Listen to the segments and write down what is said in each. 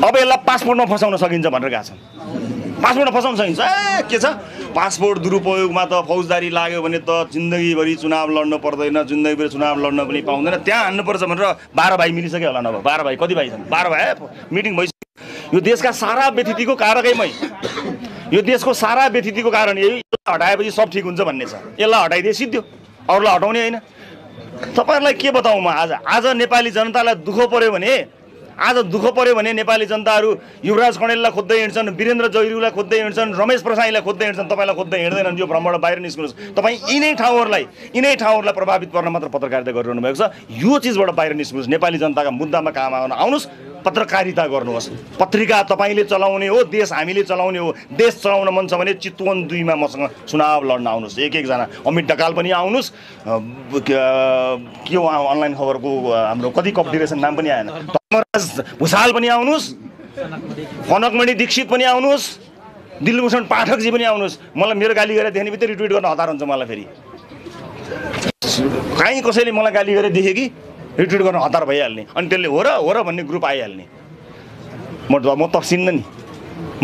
अब यसलाई पासपोर्टमा फसाउन सकिन्छ भनेर गएको छन्। पासपोर्टमा फसाउन सकिन्छ ए के छ, पासपोर्ट दुरुपयोगमा त फौजदारी लाग्यो भने त जिन्दगीभरि चुनाव लड्नु पर्दैन, जिन्दगीभरि चुनाव लड्न पनि पाउँदैन, त्यहाँ हान्नुपर्छ भनेर 12 भाइ मिलिसक्यो होला। नभए 12 भाइ कति भाइ छन्, 12 भाइ मिटिङ भइसक्यो। यो देशका सारा व्यतिथिको कारकैमै, यो देशको सारा व्यतिथिको कारण यही हटाएपछि सब ठिक हुन्छ भन्ने छ। यसलाई हटाइदिए सिद्धियो, अरूलाई हटाउने होइन। तपाईहरुलाई के बताऊँ म, आज आज नेपाली जनतालाई दुःख पर्यो भने, आज दुःख पर्यो भने नेपाली जनताहरु युवराज कणेललाई खोज्दै हिँड्छन्, वीरेन्द्र जौरीलाई खोज्दै हिँड्छन्, रमेश प्रसाईलाई खोज्दै हिँड्छन्, तपाईलाई खोज्दै हिँड्दैनन्। यो भ्रमबाट बाहिर निस्कनुहोस्। तपाई यिनै ठाउँहरुलाई प्रभावित गर्न मात्र पत्रकारिता गरिरहनु भएको छ। यो चीजबाट बाहिर निस्कनुहोस्, नेपाली जनताका मुद्दामा काम आउन आउनुहोस्, पत्रकारिता गर्नुहोस्। पत्रिका तपाईले चलाउने हो, देश हामीले चलाउने हो। देश चलाउन मन छ भने चितवन 2 मा मसँग चुनाव लड्न आउनुहोस्, एक जना। अमित ढकाल पनि आउनुहोस्। के हो अनलाइन खबरको हाम्रो कति कम्पिटिसन नाम पनि आएन, धर्मराज भुषाल पनि आउनुहोस्, कनकमणि दीक्षित पनि आउनुहोस्, दिलभूषण पाठकजी पनि आउनुहोस्। मलाई मेरो गाली गरेर देख्ने बित्तिकै रिट्विट गर्न हतार हुन्छ। मलाई फेरि काहीँ कसैले मलाई गाली गरेर देखे कि रिट्विट गर्न हतार भइहाल्ने, अनि त्यसले हो र भन्ने ग्रुप आइहाल्ने। म तर्सिन्न नि,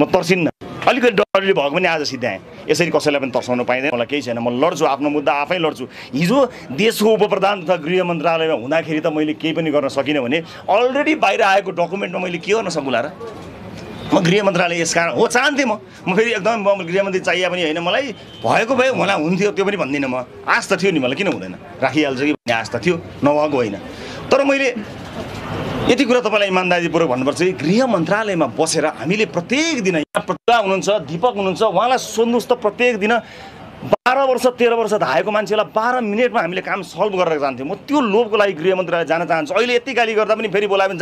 म तर्सिन्न। अलिकति डरले भएको पनि आज सिद्धाएँ। यसरी कसैलाई पनि तर्साउनु पाइँदैन। मलाई केही छैन, म लड्छु, आफ्नो मुद्दा आफै लड्छु। हिजो देशको उपप्रधान तथा गृह मन्त्रालयमा हुँदाखेरि त मैले केही पनि गर्न सकिनँ भने अलरेडी बाहिर आएको डकुमेन्टमा मैले के गर्न सकूँला र? म गृह मन्त्रालय यसकारण हो चाहन्थेँ। म फेरि एकदम गृहमन्त्री चाहिए पनि होइन, मलाई भएको भए मलाई हुन्थ्यो, त्यो पनि भन्दिनँ। म आश त थियो नि, मलाई किन हुँदैन, राखिहाल्छ कि भन्ने आश त थियो, नभएको होइन। तर मैले यति कुरा तपाईँलाई इमान्दारीपूर्वक भन्नुपर्छ कि गृह मन्त्रालयमा बसेर हामीले प्रत्येक दिन, यहाँ प्रतिभा हुनुहुन्छ, दीपक हुनुहुन्छ, उहाँलाई सोध्नुहोस् त, प्रत्येक दिन 12 वर्ष 13 वर्ष धाएको मान्छेलाई 12 मिनेटमा हामीले काम सल्भ गरेर जान्थ्यौँ। म त्यो लोभको लागि गृह मन्त्रालय जान चाहन्छु। अहिले यति गाली गर्दा पनि फेरि बोलायो भने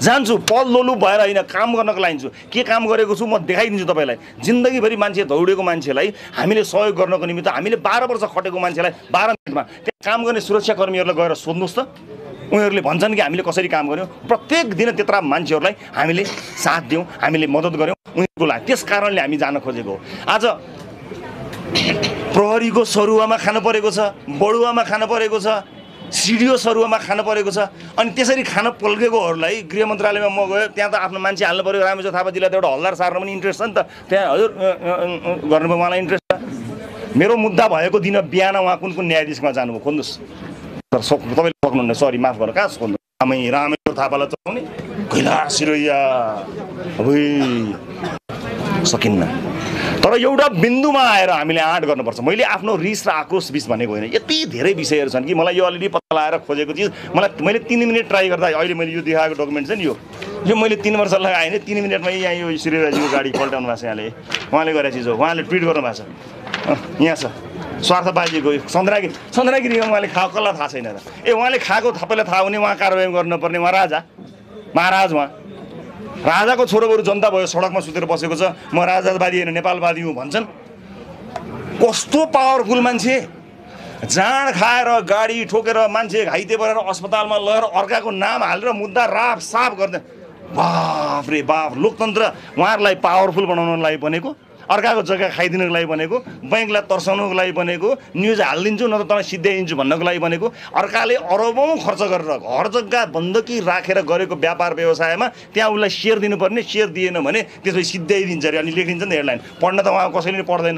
जान्छु, पल लोलु भएर होइन, काम गर्नको लागि। के काम गरेको छु म देखाइदिन्छु तपाईँलाई। जिन्दगीभरि मान्छे दौडेको मान्छेलाई हामीले सहयोग गर्नको निमित्त हामीले 12 वर्ष खटेको मान्छेलाई 12 मिनेटमा त्यहाँ काम गर्ने सुरक्षाकर्मीहरूलाई गएर सोध्नुहोस् त, उनीहरूले भन्छन् कि हामीले कसरी काम गऱ्यौँ। प्रत्येक दिन त्यत्रा मान्छेहरूलाई हामीले साथ दियौँ, हामीले मद्दत गऱ्यौँ उनीहरूको लागि। त्यस कारणले हामी जान खोजेको हो। आज प्रहरीको सरुवामा खानु परेको छ, बडुवामा खानु परेको छ, सिडिओ सरुवामा खानु परेको छ। अनि त्यसरी खान पल्केकोहरूलाई गृह मन्त्रालयमा म गयो, त्यहाँ त आफ्नो मान्छे हाल्नु पऱ्यो। रामेश्वर थापाजीलाई त एउटा हल्लार सार्न पनि इन्ट्रेस्ट छ नि त, त्यहाँ हजुर गर्नुभयो, उहाँलाई इन्ट्रेस्ट छ। मेरो मुद्दा भएको दिन बिहान उहाँ कुन कुन न्यायाधीशमा जानुभयो खोज्नुहोस्। तर तपाईँले सक्नुहुन्न, सरी माफ गर्नु, कहाँ सोध्नु? रामेश्वर थापालाई चलाउने कैलाश सिरैया सकिन्न। तर एउटा बिन्दुमा आएर हामीले आँट गर्नुपर्छ। मैले आफ्नो रिस र आक्रोश बीच भनेको होइन, यति धेरै विषयहरू छन् कि मलाई यो अलिअलि पत्ता लगाएर खोजेको चिज मैले 3 मिनेट ट्राई गर्दा अहिले मैले यो देखाएको डकुमेन्ट छ नि, यो मैले 3 वर्ष लगाएँ होइन, 3 मिनेटमा यहाँ यो श्रीराजीको गाडी पल्टाउनु भएको छ। यहाँले उहाँले गरेको चिज हो, उहाँले ट्विट गर्नुभएको छ, यहाँ छ स्वार्थ बाजीको चन्द्रागिरीमा उहाँले खाएको कसलाई थाहा छैन र? ए उहाँले खाएको तपाईँलाई थाहा हुने, उहाँ कारबाही गर्नुपर्ने, उहाँ राजा महाराज, उहाँ राजाको छोरोहरू जनता भयो, सडकमा सुतेर बसेको छ। म राजावादी होइन नेपालवादी हुँ भन्छन्। कस्तो पावरफुल मान्छे, जाँड खाएर गाडी ठोकेर मान्छे घाइते परेर अस्पतालमा लगेर अर्काको नाम हालेर मुद्दा राफ साफ गर्दै, बाफ रे बाफ। लोकतन्त्र उहाँहरूलाई पावरफुल बनाउनको लागि बनेको, अर्काको जग्गा खाइदिनुको लागि बनेको, बैंकलाई तर्साउनुको लागि बनेको, न्युज हालिदिन्छु न त तँलाई सिद्ध्याइदिन्छु भन्नको लागि बनेको। अर्काले अरबौँ खर्च गरेर घर जग्गा बन्दकी राखेर गरेको व्यापार व्यवसायमा त्यहाँ उसलाई सेयर दिनुपर्ने, सेयर दिएन भने त्यसपछि सिद्ध्याइदिन्छ अरे। अनि लेखिदिन्छ नि हेडलाइन, पढ्न त उहाँ कसैले नि पढ्दैन।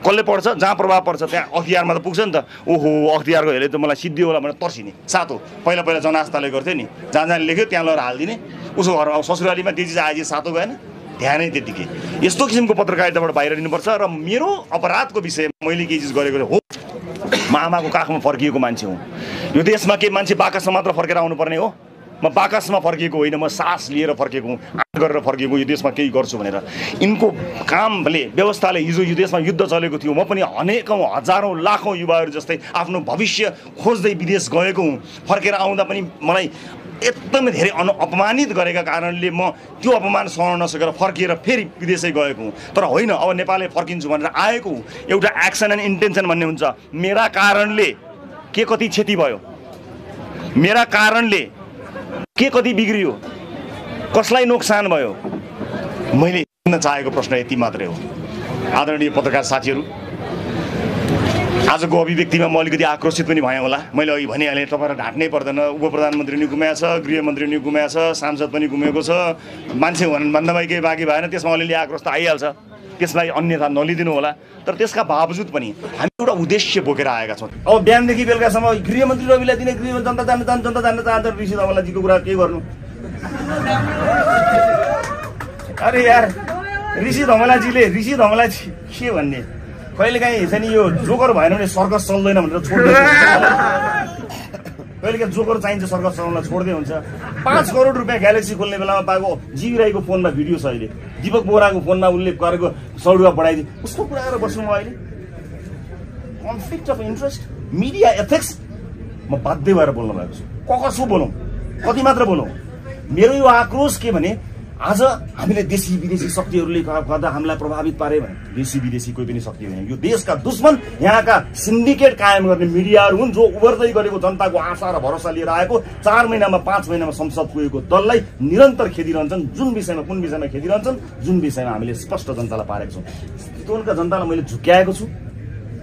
कसले पढ्छ? जहाँ प्रभाव पर्छ त्यहाँ अख्तियारमा त पुग्छ नि त। ओहो अख्तियारको हेले त मलाई सिद्धियो होला भनेर तर्सिने साथ हो। पहिला जनआस्थाले गर्थ्यो नि, जहाँ लेख्यो त्यहाँ लगेर हालिदिने, उसको घर ससुरालीमा देजी आएपछि सातो गएन, ध्यानै त्यतिकै। यस्तो किसिमको पत्रकारिताबाट बाहिर लिनुपर्छ। र मेरो अपराधको विषयमा मैले के चिज गरेको हो, म आमाको काखमा फर्किएको मान्छे हुँ। यो देशमा के मान्छे बाकसमा मात्र फर्केर आउनुपर्ने हो? म बाकसमा फर्किएको होइन, म सास लिएर फर्केको हुँ, आँट गरेर फर्केको। यो देशमा केही गर्छु भनेर यिनको कामले, व्यवस्थाले हिजो यो देशमा युद्ध चलेको थियो। म पनि अनेकौँ हजारौँ लाखौँ युवाहरू जस्तै आफ्नो भविष्य खोज्दै विदेश गएको हुँ। फर्केर आउँदा पनि मलाई एकदमै धेरै अपमानित गरेका कारणले म त्यो अपमान सहन नसकेर फर्किएर फेरि विदेशै गएको हुँ। तर होइन, अब नेपालै फर्किन्छु भनेर आएको हुँ। एउटा एक्सन एन्ड इन्टेन्सन भन्ने हुन्छ। मेरा कारणले के कति क्षति भयो, मेरा कारणले के कति बिग्रियो, कसलाई नोक्सान भयो, मैले हेर्न चाहेको प्रश्न यति मात्रै हो। आदरणीय पत्रकार साथीहरू, आजको अभिव्यक्तिमा म अलिकति आक्रोशित पनि भएँ होला। मैले अघि भनिहालेँ, तपाईहरु ढाट्नै पर्दैन। उपप्रधानमन्त्री नि गुमाएको छ, गृहमन्त्री नि गुमाएको छ, सांसद पनि गुमेको छ। मान्छे भन्दामा केही बाँकी भएन, त्यसमा अलिअलि आक्रोश त आइहाल्छ, त्यसलाई अन्यथा नलिदिनु होला। तर त्यसका बावजुद पनि हामी एउटा उद्देश्य बोकेर आएका छौँ। अब बिहानदेखि बेलुकासम्म गृहमन्त्री रविलाई दिने गृह जनता जान्न ऋषि धवलाजीको कुरा के गर्नु। अरे यार, ऋषि धवलाजी के भन्ने, कहिलेकाहीँ हेर्छ नि यो जोकर भएन भने सर्कस चल्दैन भनेर छोड्दै कहिलेकाहीँ जोकर चाहिन्छ सर्कस चलाउन छोड्दै हुन्छ। 5 करोड रुपियाँ ग्यालेक्सी खोल्ने बेलामा पाएको जीवी राईको फोनमा भिडियो छ, अहिले दीपक बोराको फोनमा उसले गरेको सडुवा बढाइदिए, उसको कुरा गरेर बस्नु म अहिले। Conflict of interest, media ethics, म बाध्य भएर बोल्नु भएको छु। कसो बोलौँ, कति मात्र बोलौँ। मेरो यो आक्रोश के भने, आज हामीले देशी विदेशी शक्तिहरूले गर्दा हामीलाई प्रभावित पारे भने, देशी विदेशी कोही पनि शक्ति होइन, यो देशका दुश्मन यहाँका सिन्डिकेट कायम गर्ने मिडियाहरू हुन्, जो उभर्दै गरेको जनताको आशा र भरोसा लिएर आएको 4 महिनामा 5 महिनामा संसद पुगेको दललाई निरन्तर खेदिरहन्छन्। कुन विषयमा खेदिरहन्छन्, जुन विषयमा हामीले स्पष्ट जनतालाई पारेको छौँ। चितवनका जनतालाई मैले झुक्क्याएको छु,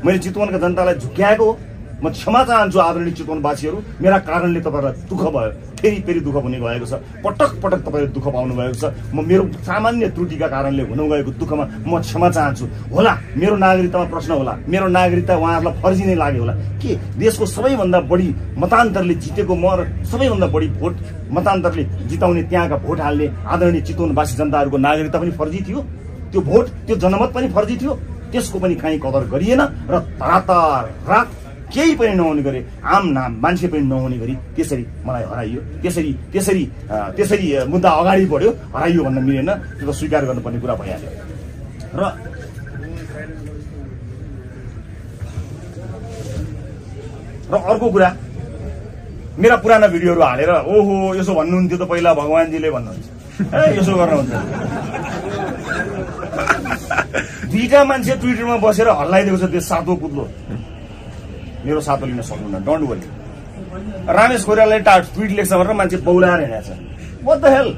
मैले चितवनका जनतालाई झुक्क्याएको हो। म क्षमा चाहन्छु आदरणीय चितवनवासीहरू, मेरा कारणले तपाईँलाई दुःख भयो, फेरि दुःख हुने भएको छ, पटक तपाईँले दुःख पाउनु भएको छ। म मेरो सामान्य त्रुटिका कारणले हुन गएको दुःखमा म क्षमा चाहन्छु। होला मेरो नागरिकतामा प्रश्न होला, मेरो नागरिकता उहाँहरूलाई फर्जी नै लाग्यो होला के, देशको सबैभन्दा बढी मतान्तरले जितेको म र सबैभन्दा बढी भोट मतान्तरले जिताउने त्यहाँका भोट हाल्ने आदरणीय चितवनवासी जनताहरूको नागरिकता पनि फर्जी थियो, त्यो भोट त्यो जनमत पनि फर्जी थियो, त्यसको पनि काहीँ कदर गरिएन र रातारात केही पनि नहुने गरी, आम नाम मान्छे पनि नहुने गरी त्यसरी मलाई हराइयो, त्यसरी मुद्दा अगाडि बढ्यो। हराइयो भन्न मिलेन, त्यो त स्वीकार गर्नुपर्ने कुरा भइहाल्यो। र अर्को कुरा, मेरा पुराना भिडियोहरू हालेर ओहो यसो भन्नुहुन्थ्यो त पहिला भगवान्जीले भन्नुहुन्छ, यसो गर्नुहुन्छ। दुईटा मान्छे ट्विटरमा बसेर हल्लाइदिएको छ त्यो सातो कुद्लो, मेरो सातो लिन सक्नुहुन्न, डोन्ट वरी। रामेश कोइरालाले ट्विट लेख्छ भनेर मान्छे बौलाएर हिँडेको छ। व्हाट द हेल,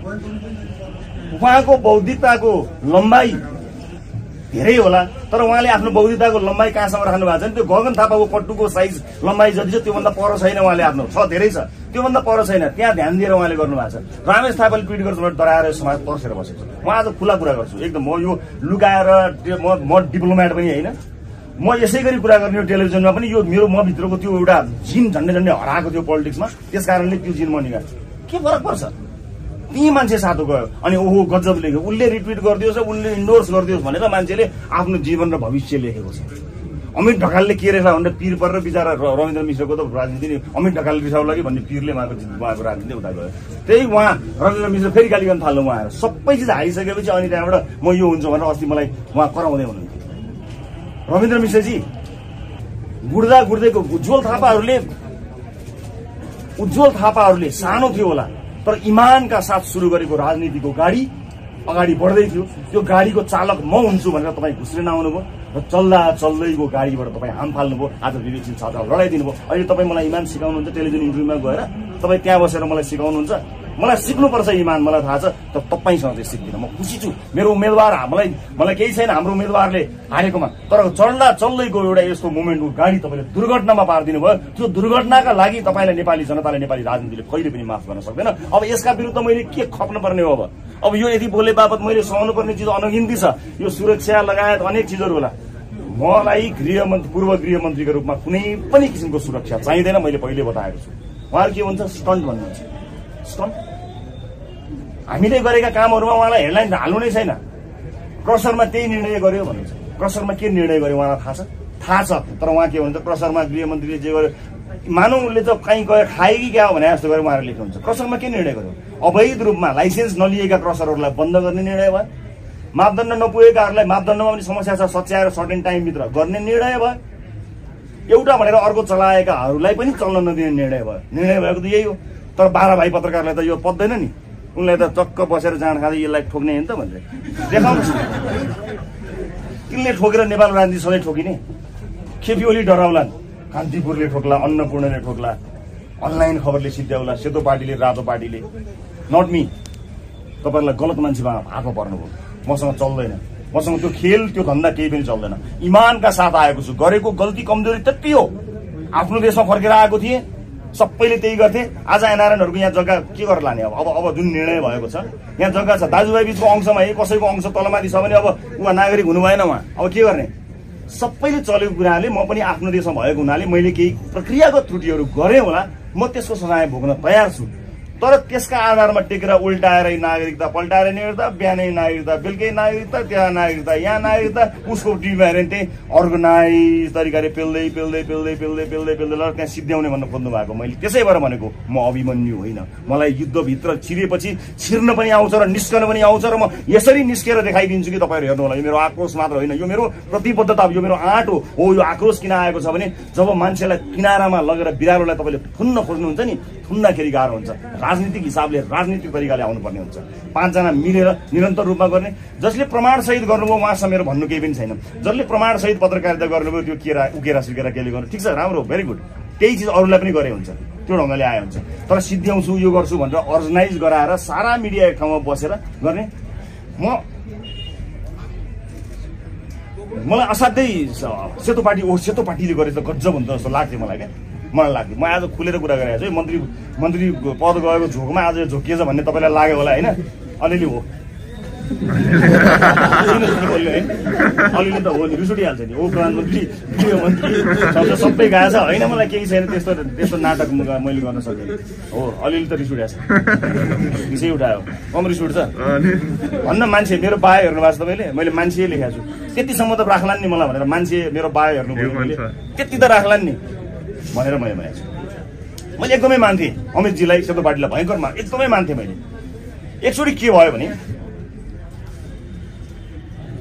उहाँको बौद्धिकताको लम्बाइ धेरै होला, तर उहाँले आफ्नो बौद्धिकताको लम्बाइ कहाँसम्म राख्नु भएको छ नि, त्यो गगन थापाको पट्टुको साइज लम्बाइ जति छ त्योभन्दा पर छैन उहाँले, आफ्नो छ धेरै छ त्योभन्दा पर छैन, त्यहाँ ध्यान दिएर उहाँले गर्नुभएको छ। रामेश थापाले ट्विट गर्छ भनेर डराएर समाज तर्सेर बसेको छ। म आज खुला कुरा गर्छु, एकदम म यो लुकाएर म डिप्लोमेट पनि होइन, म यसै गरी कुरा गर्ने हो। टेलिभिजनमा पनि यो मेरो म भित्रको त्यो एउटा जिन झन्डै हराएको थियो पोलिटिक्समा, त्यस कारणले त्यो जिन म निकाल्छु। के फरक पर्छ, ती मान्छे सातो गयो अनि ओहो गजब लेख्यो, उसले रिट्विट गरिदियोस् उसले इन्डोर्स गरिदियोस् भनेर मान्छेले आफ्नो जीवन र भविष्य लेखेको छ। अमित ढकालले के रहेछ भनेर पिर परेर बिचारा रविन्द्र मिश्रको त राजनीति नै अमित ढकालले रिसाउनु लाग्यो भन्ने पिरले उहाँको राजनीति उता गयो। त्यही उहाँ रविन्द्र मिश्र फेरि गाली गर्न थाल्नु, उहाँ सबै चिज हारिसकेपछि अनि त्यहाँबाट म यो हुन्छु भनेर अस्ति मलाई उहाँ कराउँदै हुनुहुन्थ्यो। रविन्द्र मिश्रजी गुड्दैको उज्जवल थापाहरूले सानो थियो होला, तर इमानका साथ सुरु गरेको राजनीतिको गाडी अगाडि बढ्दै थियो। त्यो गाडीको चालक म हुन्छु भनेर तपाईँ घुस्रेन आउनुभयो र चल्दैको गाडीबाट तपाईँ हाम फाल्नुभयो। आज विवेकशील छात्र लडाइदिनु भयो, अहिले तपाईँ मलाई इमान सिकाउनुहुन्छ। टेलिभिजन इन्टरभ्यूमा गएर तपाईँ त्यहाँ बसेर मलाई सिकाउनुहुन्छ। मलाई सिक्नुपर्छ इमान, मलाई थाहा छ, तर तपाईँसँग चाहिँ सिक्दिनँ। म खुसी छु मेरो उम्मेदवार, मलाई केही छैन हाम्रो उम्मेदवारले हारेकोमा, तर चल्दैको एउटा यस्तो मोमेन्टको गाडी तपाईँले दुर्घटनामा पारिदिनु भयो। त्यो दुर्घटनाका लागि तपाईँलाई नेपाली जनताले, नेपाली राजनीतिले कहिले पनि माफ गर्न सक्दैन। अब यसका विरुद्ध मैले के खप्न पर्ने हो, अब यो यदि बोले बापत मैले सहनु पर्ने चिज अनगिन्ती छ, यो सुरक्षा लगायत अनेक चिजहरू होला। मलाई गृहमन्त्री, पूर्व गृहमन्त्रीको रूपमा कुनै पनि किसिमको सुरक्षा चाहिँदैन, मैले पहिले बताएको छु। उहाँहरू के भन्छ, स्टन्ट भन्नुहुन्छ। हामीले गरेका कामहरूमा उहाँलाई हेडलाइन हाल्नु नै छैन। क्रसरमा त्यही निर्णय गर्यो भन्नुहुन्छ, क्रसरमा के निर्णय गर्यो उहाँलाई थाहा छ, तर उहाँ के भन्नुहुन्छ, क्रसरमा गृहमन्त्रीले जे गर्यो मानौ उसले त कहीँ गएर खाए कि क्या हो भने जस्तो गरेर उहाँहरू लेख्नुहुन्छ। क्रसरमा के निर्णय गर्यो, अवैध रूपमा लाइसेन्स नलिएका क्रसरहरूलाई बन्द गर्ने निर्णय भयो, मापदण्ड नपुगेकाहरूलाई मापदण्डमा पनि समस्या छ सच्याएर सर्टेन टाइमभित्र गर्ने निर्णय भयो, एउटा भनेर अर्को चलाएकाहरूलाई पनि चल्न नदिने निर्णय भयो। निर्णय भएको त यही हो, तर 12 भाइ पत्रकारलाई त यो पत्दैन नि, उनलाई त टक्क बसेर जाँड खाँदै यसलाई ठोक्ने होइन त भनेर देखाउनुहोस्। तिनले ठोकेर नेपाल राजनीति सधैँ ठोकिने, खेपी ओली डराउलान्, कान्तिपुरले ठोक्ला, अन्नपूर्णले ठोक्ला, अनलाइन खबरले सिद्ध्याउला, सेतो पार्टीले, रातो पार्टीले। नट मी, तपाईँहरूलाई गलत मान्छेमा हात पर्नुभयो, मसँग चल्दैन। मसँग त्यो खेल त्यो धन्दा केही पनि चल्दैन। इमानका साथ आएको छु, गरेको गल्ती कमजोरी त्यति हो। आफ्नो देशमा फर्केर आएको थिए, सबैले त्यही गर्थे। आज एनआरएनहरुको यहाँ जग्गा के गरेर लाने? अब जुन निर्णय भएको छ, यहाँ जग्गा छ दाजुभाइ बीचको अंशमा, है कसैको अंश तलमाथि छ भने अब उहाँ नागरिक हुनु भएन, उहाँ अब के गर्ने? सबैले चलेको कुराले म पनि आफ्नो देशमा भएको हुनाले मैले केही प्रक्रियागत त्रुटिहरु गरे होला, म त्यसको सजाय भोग्न तयार छु। तर त्यसका आधारमा टेकेर उल्टाएर नागरिकता पल्टाएर हेर्दा बिहानै नागरिकता, बेलुकै नागरिकता, त्यहाँ नागरिकता, यहाँ नागरिकता, उसको टिभीमा हेऱ्यो भने त्यही अर्गनाइज तरिकाले पेल्दै पेल्दै पेल्दै पेल्दै पेल्दै पेल्दै ल त्यहाँ सिद्ध्याउने भन्न खोज्नु भएको। मैले त्यसै भएर भनेको म अभिमन्यु होइन। मलाई युद्धभित्र छिरेपछि छिर्न पनि आउँछ र निस्कन पनि आउँछ र म यसरी निस्केर देखाइदिन्छु कि तपाईँहरू हेर्नु होला। यो मेरो आक्रोश मात्र होइन, यो मेरो प्रतिबद्धता, यो मेरो आँट हो। यो आक्रोश किन आएको छ भने जब मान्छेलाई किनारामा लगेर बिरालोलाई तपाईँले थुन्न खोज्नुहुन्छ नि, थुन्दाखेरि गाह्रो हुन्छ। राजनीतिक हिसाबले राजनीतिक तरिकाले आउनुपर्ने हुन्छ। पाँचजना मिलेर निरन्तर रूपमा गर्ने, जसले प्रमाणसहित गर्नुभयो उहाँसँग मेरो भन्नु केही पनि छैन। जसले प्रमाणसहित पत्रकारिता गर्नुभयो त्यो केरा उकेरा सिकेर केले गर्नु ठिक छ, राम्रो हो, भेरी गुड, त्यही चिज अरूलाई पनि गरे हुन्छ, त्यो ढङ्गले आए हुन्छ। तर सिद्ध्याउँछु यो गर्छु भनेर अर्गनाइज गराएर सारा मिडिया एक ठाउँमा बसेर गर्ने, मलाई असाध्यै सेतो पार्टी सेतो पार्टीले गरे त गजब हुन्छ जस्तो लाग्थ्यो मलाई क्या, मलाई लाग्थ्यो। म आज खुलेर कुरा गरिरहेको छु, मन्त्री पद गएको झोकमा आज झोकिएछ भन्ने तपाईँलाई लाग्यो होला होइन? अलिअलि हो, अलिअलि त हो नि, रिस उठिहाल्छ नि। ओ प्रधानमन्त्री, गृहमन्त्री सबै गएको छ होइन, मलाई केही छैन त्यस्तो त्यस्तो नाटक मैले गर्न सकेँ हो। अलिअलि त रिस उठ्याएको छ, रिसै उठायो, कम रिस उठ्छ भन्न मान्छे। मेरो बायो हेर्नु भएको छ तपाईँले, मैले मान्छे लेखेको छु, त्यतिसम्म त राख्लान् नि मलाई भनेर। मान्छे मेरो बायो हेर्नु भयो मैले, त्यति त राख्लान् नि भनेर मैले भनेको छु। मैले एकदमै मान्थेँ अमितजीलाई, सेतो पार्टीलाई भयङ्कर एकदमै मान्थेँ मैले। एकचोटि के भयो भने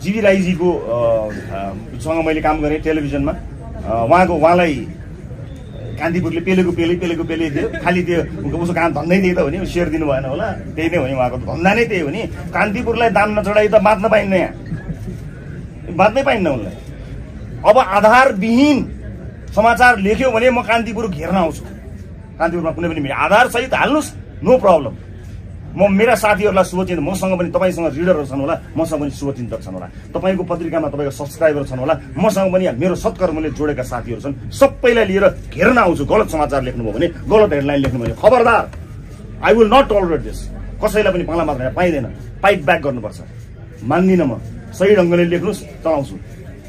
जीवी राईजीको सँग मैले काम गरेँ टेलिभिजनमा, उहाँलाई कान्तिपुरले पेलेको पेले दियो, खालि त्यो उसको काम धन्दै दिए त हो नि, सेयर दिनु भएन होला, त्यही नै हो नि उहाँको धन्दा नै त्यही हो नि। कान्तिपुरलाई दाम नचढाइ त बाँच्न पाइन्न, यहाँ बाँच्नै पाइन्न उनलाई। अब आधारविहीन समाचार लेख्यो भने म कान्तिपुर घेर्न आउँछु, कान्तिपुरमा कुनै पनि आधार सहित हाल्नुहोस्, नो प्रब्लम। म मेरा साथीहरूलाई शुभचिन्तक, मसँग पनि तपाईँसँग रिडरहरू छन् होला, मसँग पनि शुभचिन्तक छन् होला, तपाईँको पत्रिकामा तपाईँको सब्सक्राइबर छन् होला, मसँग पनि मेरो सत्कर्मले जोडेका साथीहरू छन्, सबैलाई लिएर घेर्न आउँछु। गलत समाचार लेख्नुभयो भने, गलत हेडलाइन लेख्नुभयो भने खबरदार, I will not tolerate this. कसैलाई पनि पाला मार्न पाइँदैन, फाइट ब्याक गर्नुपर्छ। मान्दिनँ म, सही ढङ्गले लेख्नुहोस् चलाउँछु,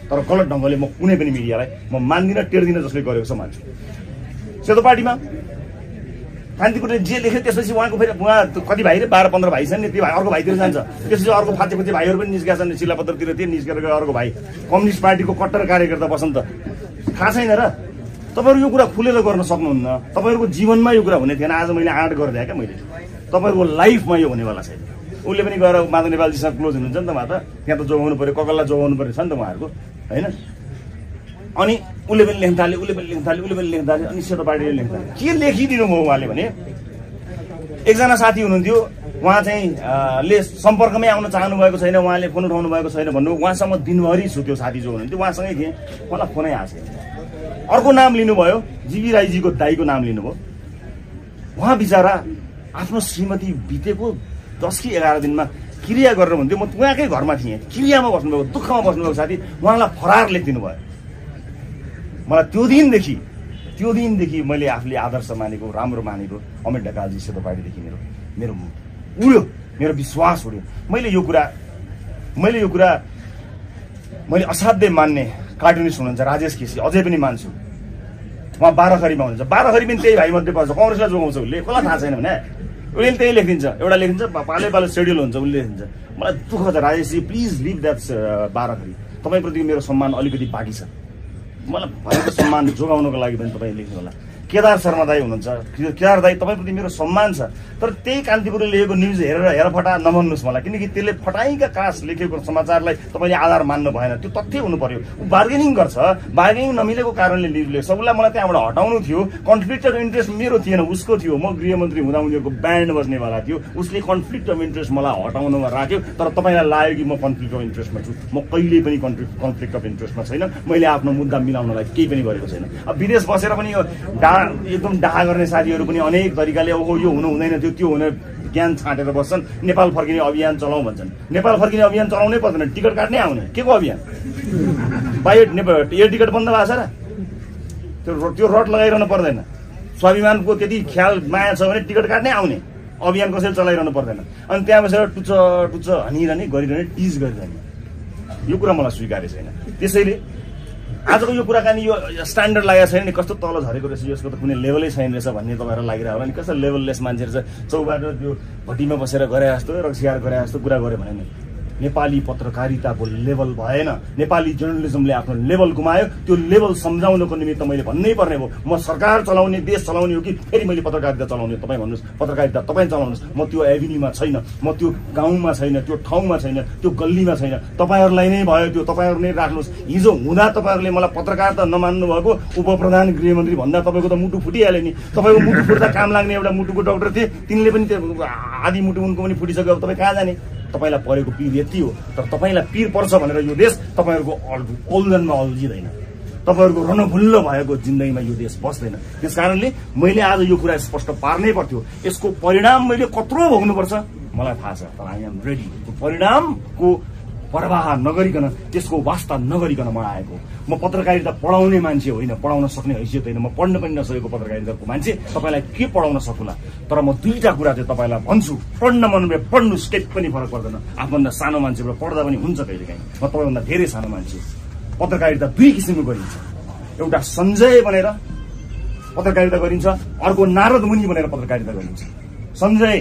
तर गलत ढङ्गले म कुनै पनि मिडियालाई म मान्दिनँ, टेर्दिनँ। जसले गरेको छ मान्छु। सेतो पार्टीमा कान्तिपुरले जे लेख्यो त्यसपछि उहाँको फेरि उहाँ कति भाइ रे 12-15 भाइ छन् नि, त्यो भाइ अर्को भाइतिर जान्छ, त्यसपछि अर्को फातेफुते भाइहरू पनि निस्केका छन् शिलापत्रतिर, त्यो निस्केर गयो अर्को भाइ। कम्युनिस्ट पार्टीको कट्टर कार्यकर्ता बसन्त थाहा छैन र? तपाईँहरू यो कुरा खुलेर गर्न सक्नुहुन्न। तपाईँहरूको जीवनमा यो कुरा हुने थिएन, आज मैले आँट गरिदिएँ क्या मैले। तपाईँहरूको लाइफमा यो हुनेवाला छैन। उसले पनि गएर माधव नेपालजीसँग क्लोज हुनुहुन्छ नि त, उहाँ त त्यहाँ त जोगाउनु पऱ्यो, ककललाई जोगाउनु पऱ्यो छ नि त उहाँहरूको होइन। अनि उसले पनि लेख्न थाल्यो, उसले पनि लेख्न थाल्यो, अनि सेतो पार्टीले लेख्न थाल्यो। के लेखिदिनु भयो उहाँले भने, एकजना साथी हुनुहुन्थ्यो, उहाँ चाहिँ ले सम्पर्कमै आउन चाहनु भएको छैन, उहाँले फोन उठाउनु भएको छैन भन्नु। उहाँसम्म दिनभरि छु त्यो साथी जो हुनुहुन्थ्यो, उहाँसँगै थिएँ, मलाई फोनै आएको छैन। अर्को नाम लिनुभयो, जीवी राईजीको दाईको नाम लिनुभयो। उहाँ बिचरा आफ्नो श्रीमती बितेको 10 कि 11 दिनमा क्रिया गरेर हुन्थ्यो, म उहाँकै घरमा थिएँ, क्रियामा बस्नुभएको, दुःखमा बस्नुभएको साथी, उहाँलाई फरार लेखिदिनु भयो। मलाई त्यो दिनदेखि मैले आफूले आदर्श मानेको, राम्रो मानेको अमित ढकालजी सेतो पार्टीदेखि मेरो विश्वास उड्यो। मैले यो कुरा मैले असाध्यै मान्ने। कार्टुनिस्ट हुनुहुन्छ राजेश केसी, अझै पनि मान्छु, उहाँ बाह्रखरीमा हुनुहुन्छ। बाह्रखरी पनि त्यही भाइमध्ये पर्छ, कङ्ग्रेसलाई जोगाउँछ उसले, कसलाई थाहा छैन भने उसले त्यही लेखिदिन्छ, एउटा लेखिन्छ, पालै सेड्युल हुन्छ, उसले लेखिन्छ। मलाई दुःख छ राजेशजी, प्लिज लिभ द्याट बाह्रखरी, तपाईँप्रति मेरो सम्मान अलिकति बाँकी छ। मलाई भएको सम्मान जोगाउनको लागि पनि तपाईँ लेख्नु होला। केदार शर्मा दाई हुनुहुन्छ, केदार दाई तपाईँप्रति मेरो सम्मान छ, तर त्यही कान्तिपुरले लेखेको न्युज हेरेर फटा नमान्नुहोस् मलाई, किनकि त्यसले फटाइका कास लेखेको समाचारलाई तपाईँले आधार मान्नु भएन। त्यो तथ्य हुनु पर्यो। ऊ बार्गेनिङ गर्छ, बार्गेनिङ नमिलेको कारणले न्युज लेख्छ। उसलाई मलाई त्यहाँबाट हटाउनु थियो, कन्फ्लिक्ट अफ इन्ट्रेस्ट मेरो थिएन, उसको थियो। म गृहमन्त्री हुँदा उनीहरूको ब्यान्ड बज्नेवाला थियो, उसले कन्फ्लिक्ट अफ इन्ट्रेस्ट मलाई हटाउनुमा राख्यो। तर तपाईँलाई लाग्यो कि म कन्फ्लिक्ट अफ इन्ट्रेस्टमा छु, म कहिले पनि कन्फ्लिक्ट अफ इन्ट्रेस्टमा छैन। मैले आफ्नो मुद्दा मिलाउनलाई केही पनि गरेको छैन। अब विदेश बसेर पनि एकदम डाहा गर्ने साथीहरू पनि अनेक तरिकाले, ओहो यो हुनु हुँदैन थियो, त्यो हुने ज्ञान छाटेर बस्छन्, नेपाल फर्किने अभियान चलाऊ भन्छन्। नेपाल फर्किने अभियान चलाउनै पर्दैन, टिकट काट्नै आउने के को अभियान? बायो एयर टिकट बन्द भएको छ र त्यो रट लगाइरहनु पर्दैन। स्वाभिमानको त्यति ख्याल माया छ भने टिकट काट्नै आउने, अभियान कसैले चलाइरहनु पर्दैन। अनि त्यहाँ बसेर टुच्च टुच्च हनिरहने गरिरहने, टिज गरिरहने, यो कुरा मलाई स्वीकार्य छैन। त्यसैले आजको यो कुराकानी यो स्ट्यान्डर्ड लागेको छैन नि, कस्तो तल झरेको रहेछ, यसको त कुनै लेभलै छैन रहेछ भन्ने तपाईँहरू लागिरहेको होला नि। कस्तो लेभललेस मान्छे रहेछ, चौबाटो त्यो भट्टीमा बसेर गरे जस्तो, रक्सियार गरे जस्तो कुरा गऱ्यो भने नि नेपाली पत्रकारिताको लेभल भएन, नेपाली जर्नलिज्मले आफ्नो लेभल गुमायो। त्यो लेभल सम्झाउनको निमित्त मैले भन्नै पर्ने हो, म सरकार चलाउने, देश चलाउने हो कि फेरि मैले पत्रकारिता चलाउने? तपाईँ भन्नुहोस्, पत्रकारिता तपाईँ चलाउनुहोस्। म त्यो एभिन्यूमा छैन, म त्यो गाउँमा छैन, त्यो ठाउँमा छैन, त्यो गल्लीमा छैन, तपाईँहरूलाई नै भयो, त्यो तपाईँहरू नै राख्नुहोस्। हिजो हुँदा तपाईँहरूले मलाई पत्रकारिता नमान्नु भएको उपप्रधान गृहमन्त्री भन्दा तपाईँको त मुटु फुटिहाल्यो नि। तपाईँको मुटु फुट्दा काम लाग्ने एउटा मुटुको डाक्टर थिए, तिनले पनि त्यो आधी मुटु उनको पनि फुटिसक्यो। अब तपाईँ कहाँ जाने? तपाईलाई परेको पीर यति हो, तर तपाईँलाई पीर पर्छ भनेर यो देश तपाईँहरूको ओल्दनमा अल्झिँदैन, तपाईँहरूको रणभुल्लो भएको जिन्दगीमा यो देश बस्दैन। त्यस कारणले मैले आज यो कुरा स्पष्ट पार्नै पर्थ्यो। यसको परिणाम मैले कत्रो भोग्नुपर्छ मलाई थाहा छ, तर आई एम रेडी। परिणामको परवाह नगरिकन, त्यसको वास्ता नगरिकन म आएको। म पत्रकारिता पढाउने मान्छे होइन, पढाउन सक्ने हैसियत होइन, म पढ्न पनि नसकेको पत्रकारिताको मान्छे तपाईँलाई के पढाउन सकुला। तर म दुईटा कुरा चाहिँ तपाईँलाई भन्छु, पढ्न मन भए पढ्नु, स्टेप पनि फरक पर्दैन। आफूभन्दा सानो मान्छेबाट पढ्दा पनि हुन्छ कहिलेकाहीँ। म तपाईँभन्दा धेरै सानो मान्छे। पत्रकारिता दुई किसिमको गरिन्छ, एउटा सञ्जय भनेर पत्रकारिता गरिन्छ, अर्को नारद मुनि भनेर पत्रकारिता गरिन्छ। सञ्जय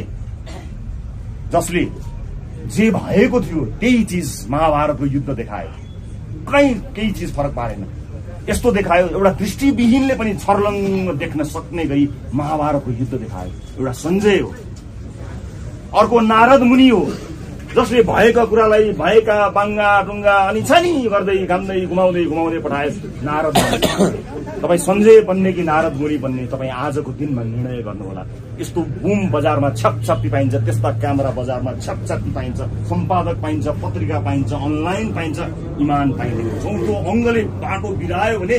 जसले जे भएको थियो त्यही चीज महाभारतको युद्ध देखायो, केही चीज फरक पारेन। यस्तो देखायो, एउटा दृष्टिविहीनले पनि छर्लङ्ग देख्न सक्ने गरी महाभारतको युद्ध देखायो, एउटा सञ्जय हो। अर्को नारद मुनि हो, जसले भएका कुरालाई भएका बाङ्गा डुङ्गा अनि छानी गर्दै घाम्दै घुमाउँदै घुमाउँदै पठाए नारद। तपाईँ सञ्जय बन्ने कि नारद मुनि बन्ने, तपाईँ आजको दिनमा निर्णय गर्नुहोला। यस्तो बुम बजारमा छपछपी पाइन्छ, त्यस्ता क्यामेरा बजारमा छपछपी पाइन्छ, सम्पादक पाइन्छ, पत्रिका पाइन्छ, अनलाइन पाइन्छ, इमान पाइँदैन। चौथो अङ्गले बाटो बिरायो भने